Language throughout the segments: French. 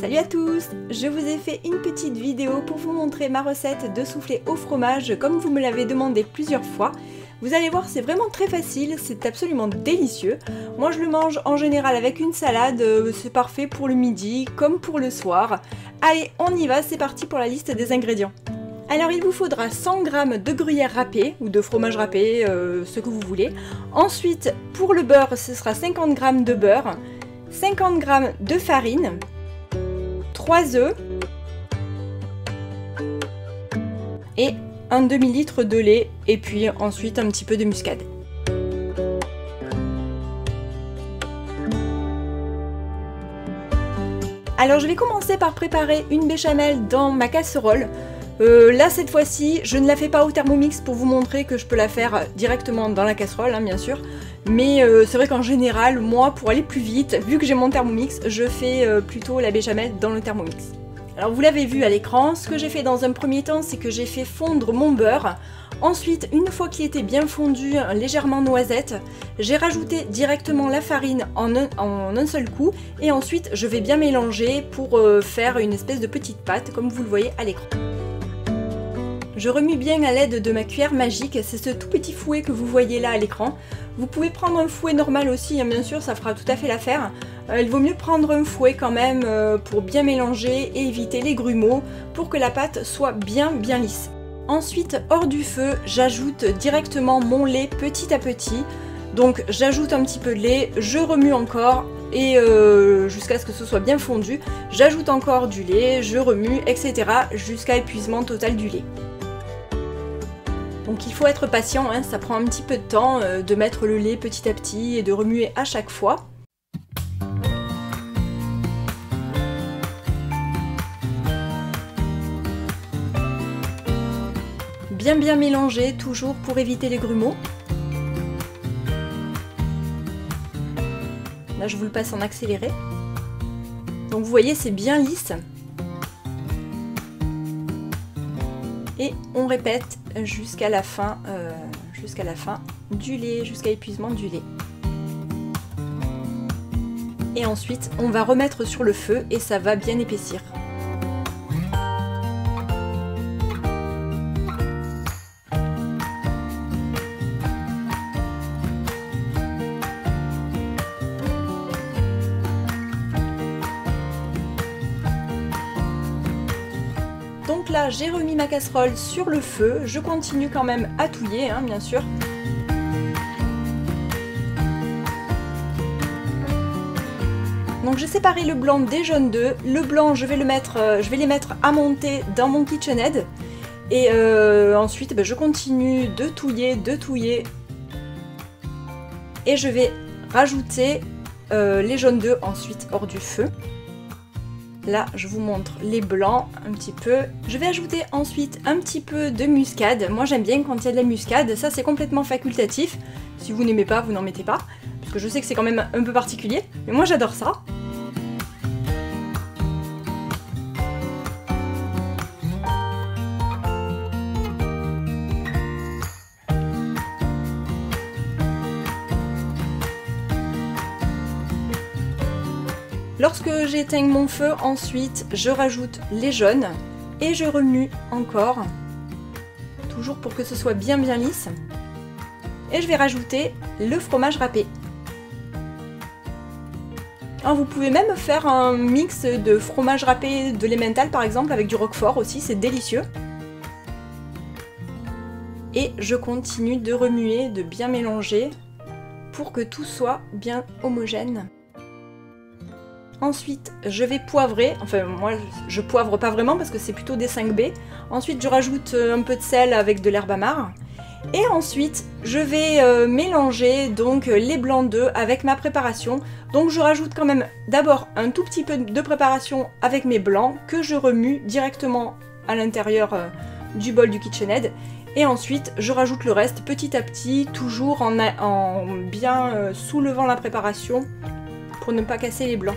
Salut à tous! Je vous ai fait une petite vidéo pour vous montrer ma recette de soufflé au fromage comme vous me l'avez demandé plusieurs fois. Vous allez voir, c'est vraiment très facile, c'est absolument délicieux. Moi je le mange en général avec une salade, c'est parfait pour le midi comme pour le soir. Allez, on y va, c'est parti pour la liste des ingrédients. Alors il vous faudra 100 g de gruyère râpée ou de fromage râpé, ce que vous voulez. Ensuite, pour le beurre, ce sera 50 g de beurre, 50 g de farine, 3 œufs et un demi-litre de lait et puis ensuite un petit peu de muscade. Alors je vais commencer par préparer une béchamel dans ma casserole. Là cette fois-ci je ne la fais pas au Thermomix pour vous montrer que je peux la faire directement dans la casserole hein, bien sûr. Mais c'est vrai qu'en général, moi, pour aller plus vite, vu que j'ai mon Thermomix, je fais plutôt la béchamel dans le Thermomix. Alors vous l'avez vu à l'écran, ce que j'ai fait dans un premier temps, c'est que j'ai fait fondre mon beurre. Ensuite, une fois qu'il était bien fondu, légèrement noisette, j'ai rajouté directement la farine en un seul coup. Et ensuite, je vais bien mélanger pour faire une espèce de petite pâte, comme vous le voyez à l'écran. Je remue bien à l'aide de ma cuillère magique, c'est ce tout petit fouet que vous voyez là à l'écran. Vous pouvez prendre un fouet normal aussi, hein, bien sûr, ça fera tout à fait l'affaire. Il vaut mieux prendre un fouet quand même pour bien mélanger et éviter les grumeaux pour que la pâte soit bien lisse. Ensuite, hors du feu, j'ajoute directement mon lait petit à petit. Donc j'ajoute un petit peu de lait, je remue encore et jusqu'à ce que ce soit bien fondu. J'ajoute encore du lait, je remue, etc. jusqu'à épuisement total du lait. Donc il faut être patient, hein, ça prend un petit peu de temps de mettre le lait petit à petit et de remuer à chaque fois. Bien mélanger, toujours pour éviter les grumeaux. Là je vous le passe en accéléré. Donc vous voyez c'est bien lisse. Et on répète jusqu'à la fin, du lait, jusqu'à épuisement du lait. Et ensuite, on va remettre sur le feu et ça va bien épaissir. Donc là, j'ai remis ma casserole sur le feu, je continue quand même à touiller, hein, bien sûr. Donc j'ai séparé le blanc des jaunes d'œufs. Le blanc, je vais les mettre à monter dans mon KitchenAid. Et ensuite, je continue de touiller, Et je vais rajouter les jaunes d'œufs ensuite hors du feu. Là, je vous montre les blancs un petit peu. Je vais ajouter ensuite un petit peu de muscade. Moi, j'aime bien quand il y a de la muscade. Ça, c'est complètement facultatif. Si vous n'aimez pas, vous n'en mettez pas. Parce que je sais que c'est quand même un peu particulier. Mais moi, j'adore ça. Lorsque j'éteins mon feu, ensuite, je rajoute les jaunes et je remue encore, toujours pour que ce soit bien lisse. Et je vais rajouter le fromage râpé. Alors, vous pouvez même faire un mix de fromage râpé de l'emmental par exemple avec du roquefort aussi, c'est délicieux. Et je continue de remuer, de bien mélanger pour que tout soit bien homogène. Ensuite, je vais poivrer, enfin moi je poivre pas vraiment parce que c'est plutôt des 5B. Ensuite, je rajoute un peu de sel avec de l'herbe amare. Et ensuite, je vais mélanger donc les blancs d'œufs avec ma préparation. Donc je rajoute quand même d'abord un tout petit peu de préparation avec mes blancs que je remue directement à l'intérieur du bol du KitchenAid. Et ensuite, je rajoute le reste petit à petit, toujours en bien soulevant la préparation pour ne pas casser les blancs.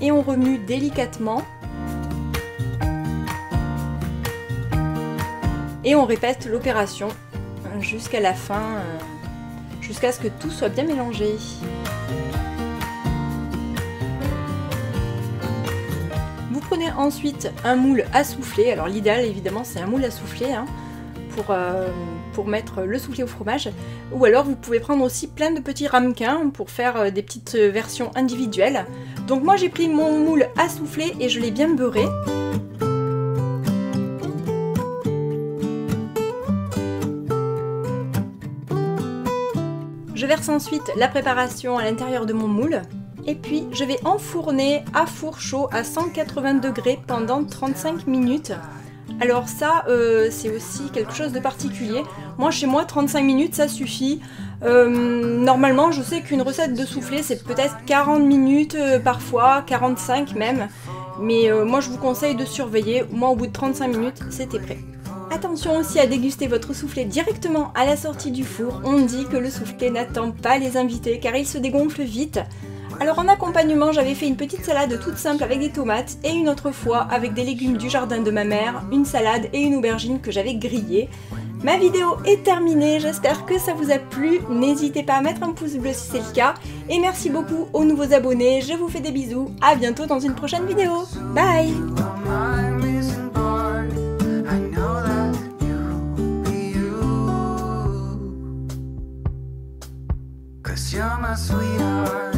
Et on remue délicatement. Et on répète l'opération jusqu'à la fin, jusqu'à ce que tout soit bien mélangé. Vous prenez ensuite un moule à souffler. Alors l'idéal évidemment c'est un moule à souffler hein, pour mettre le soufflé au fromage. Ou alors vous pouvez prendre aussi plein de petits ramequins pour faire des petites versions individuelles. Donc moi j'ai pris mon moule à souffler et je l'ai bien beurré. Je verse ensuite la préparation à l'intérieur de mon moule et puis je vais enfourner à four chaud à 180 degrés pendant 35 minutes. Alors ça c'est aussi quelque chose de particulier. Moi chez moi 35 minutes ça suffit. Normalement je sais qu'une recette de soufflé c'est peut-être 40 minutes parfois, 45 même. Mais moi je vous conseille de surveiller, moi au bout de 35 minutes c'était prêt. Attention aussi à déguster votre soufflé directement à la sortie du four. On dit que le soufflé n'attend pas les invités car il se dégonfle vite. Alors en accompagnement, j'avais fait une petite salade toute simple avec des tomates et une autre fois avec des légumes du jardin de ma mère, une salade et une aubergine que j'avais grillée. Ma vidéo est terminée, j'espère que ça vous a plu. N'hésitez pas à mettre un pouce bleu si c'est le cas. Et merci beaucoup aux nouveaux abonnés, je vous fais des bisous, à bientôt dans une prochaine vidéo. Bye! You're my sweetheart.